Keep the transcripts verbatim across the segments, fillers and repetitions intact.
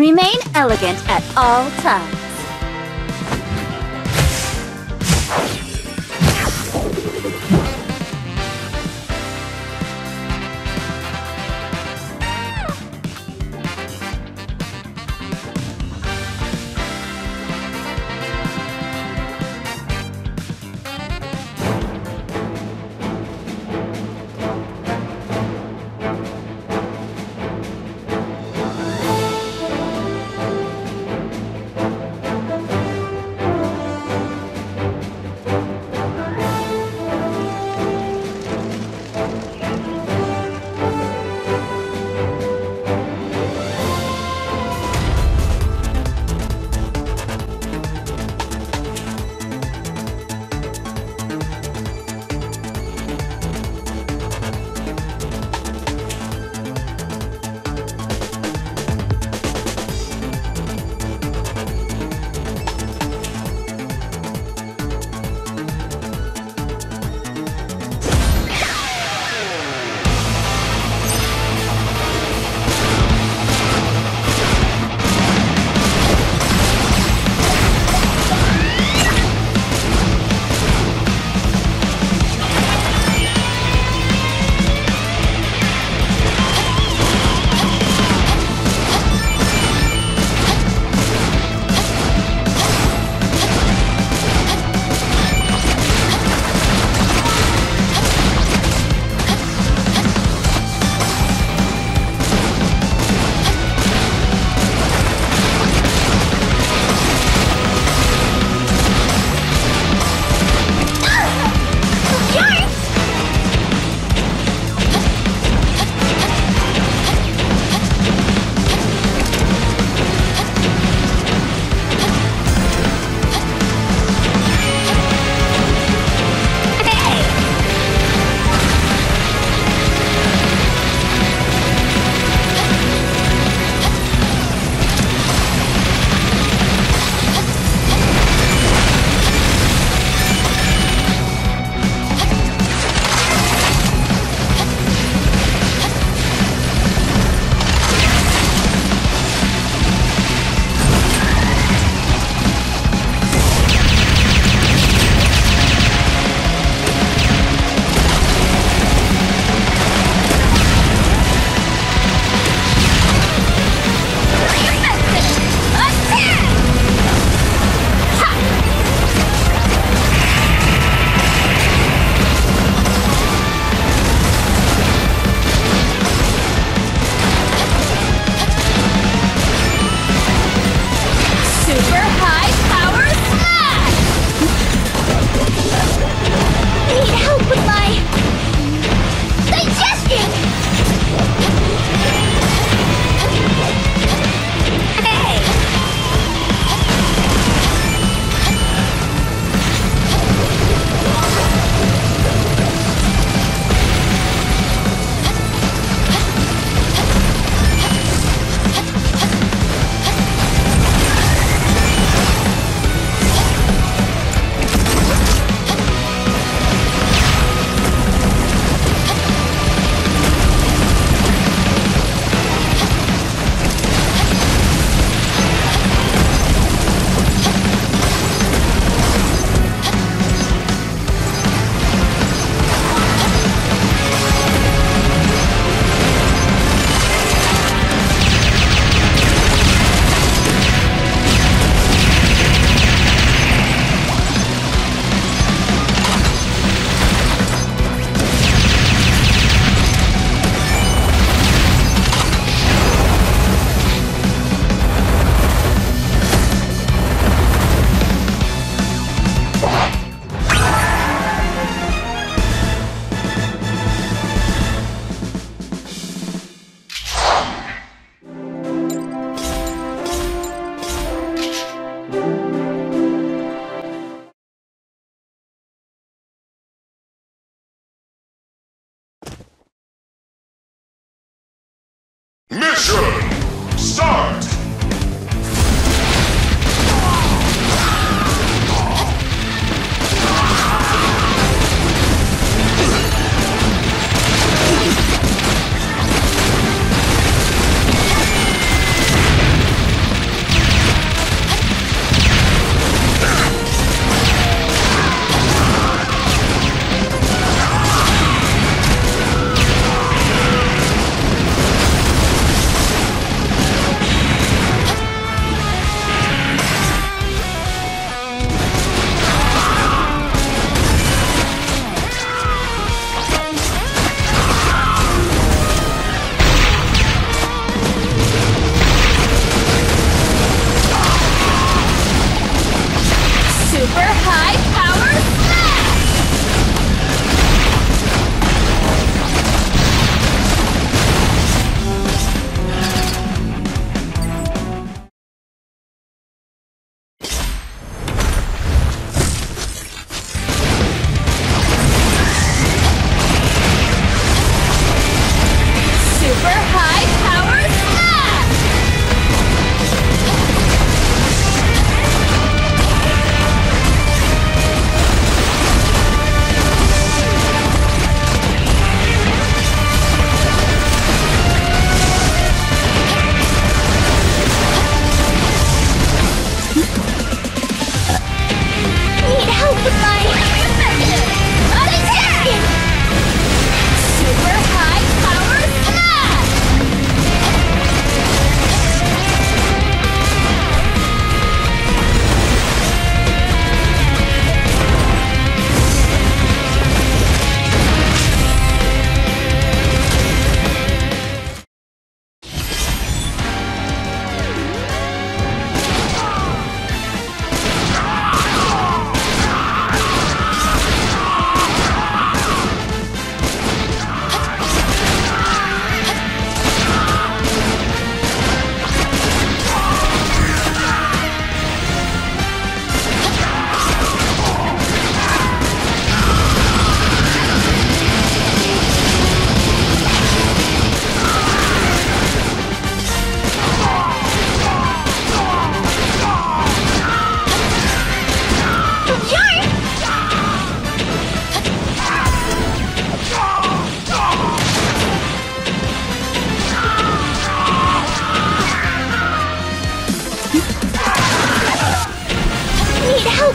Remain elegant at all times. Thank you.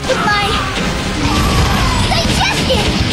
help with my digestion!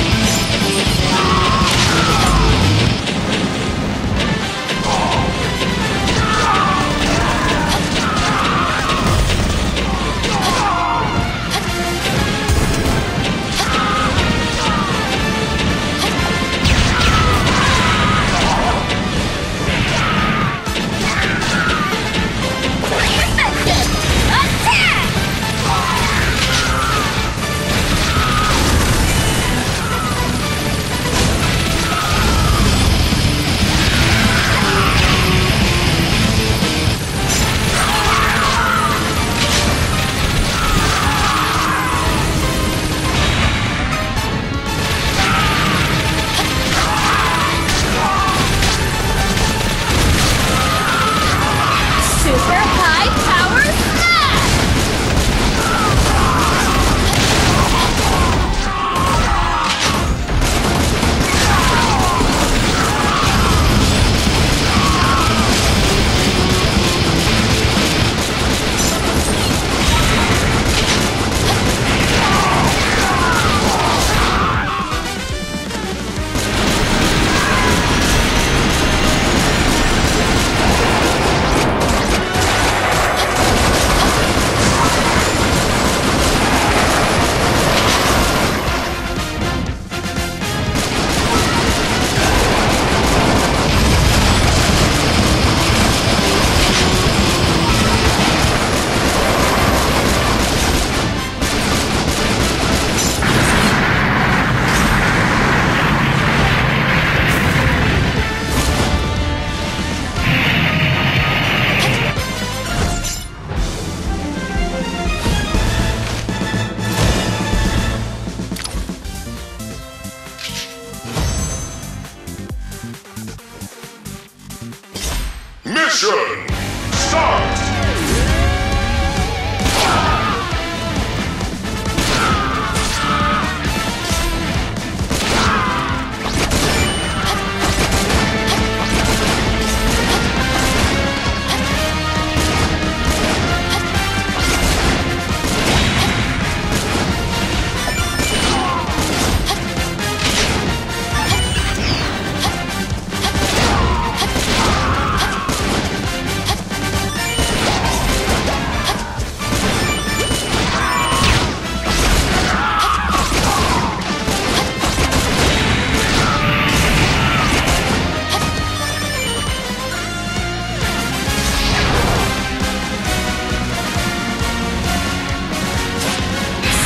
Mission start!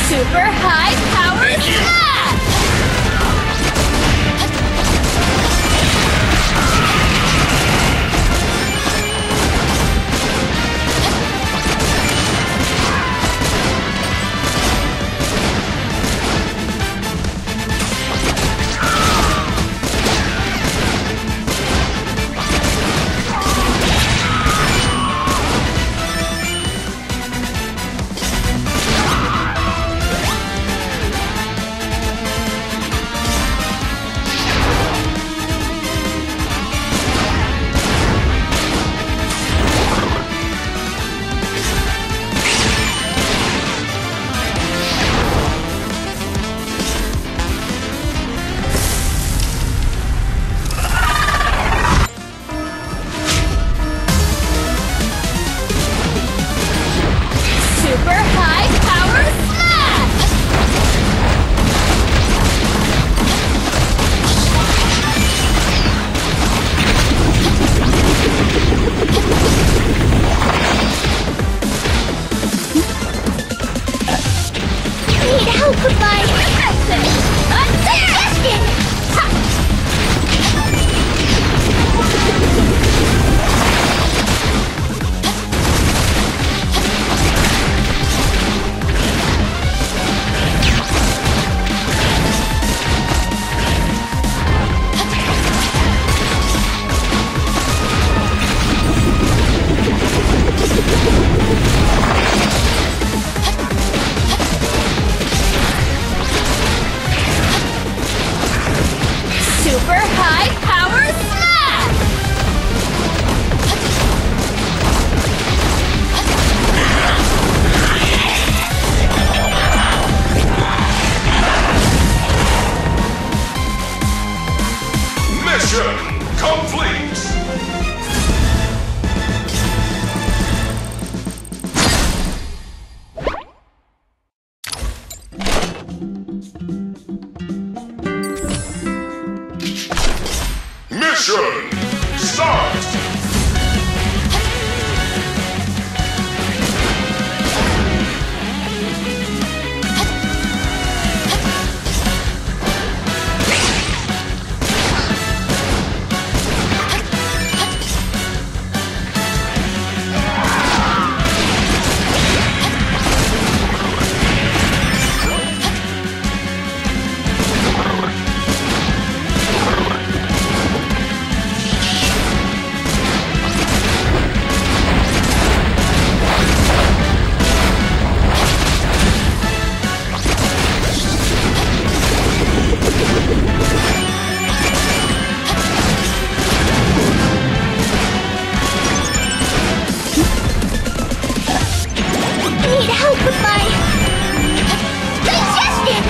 Super high power smash! need help with my digestion!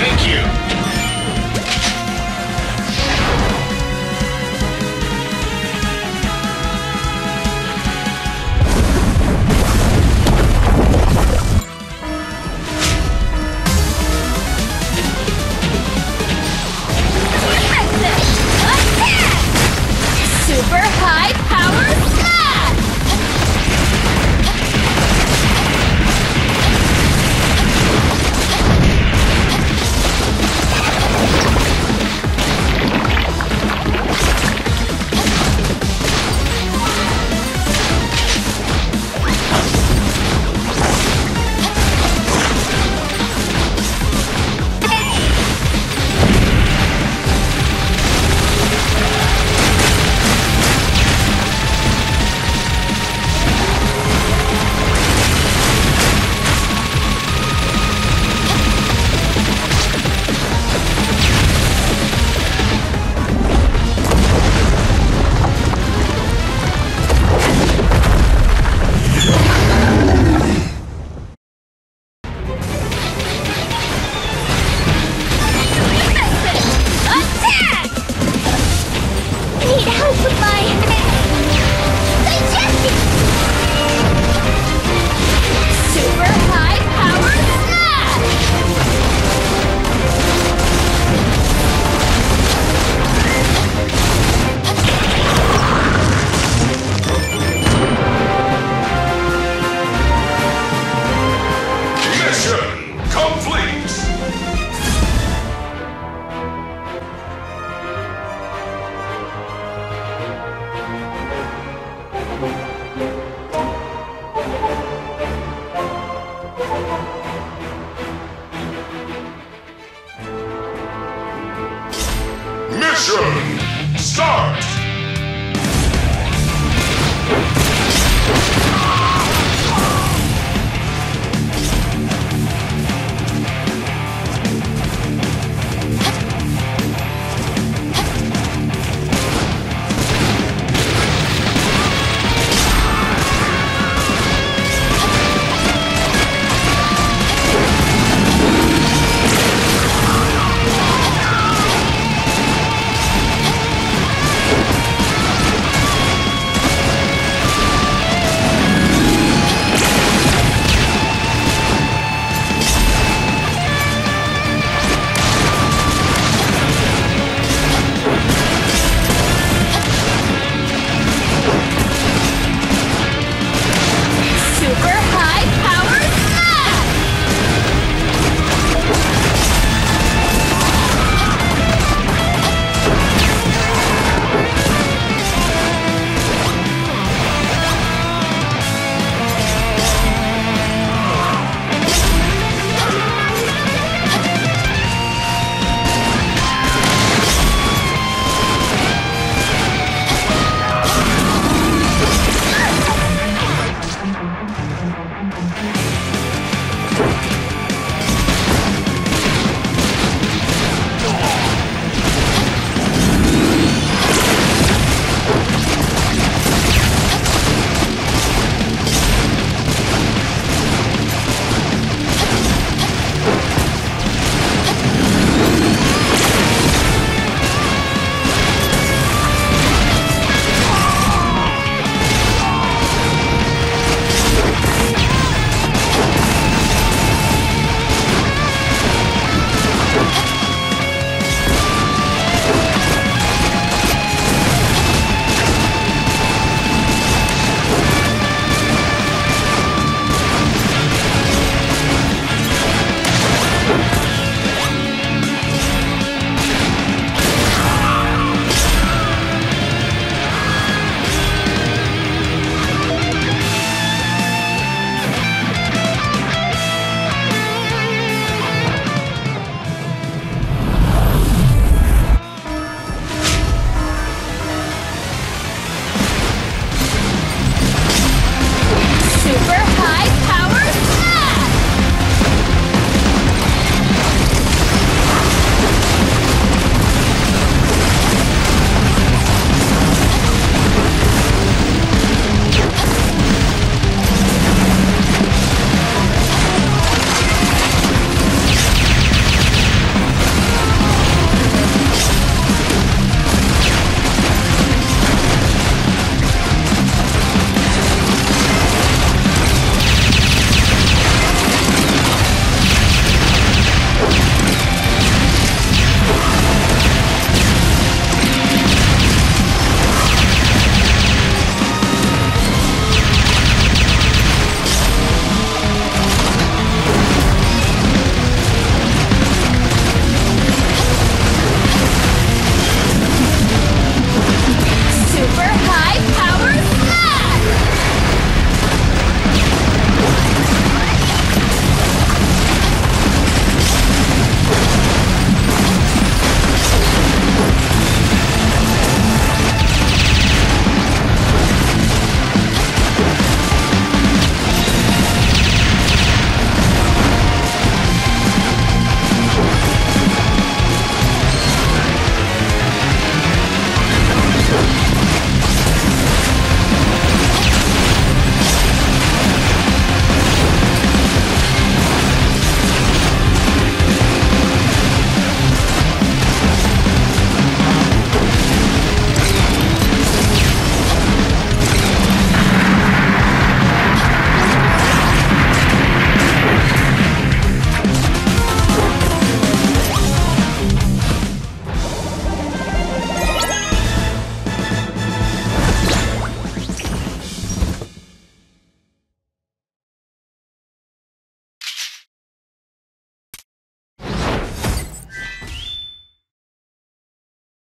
Thank you! Super high power smash! Mission start!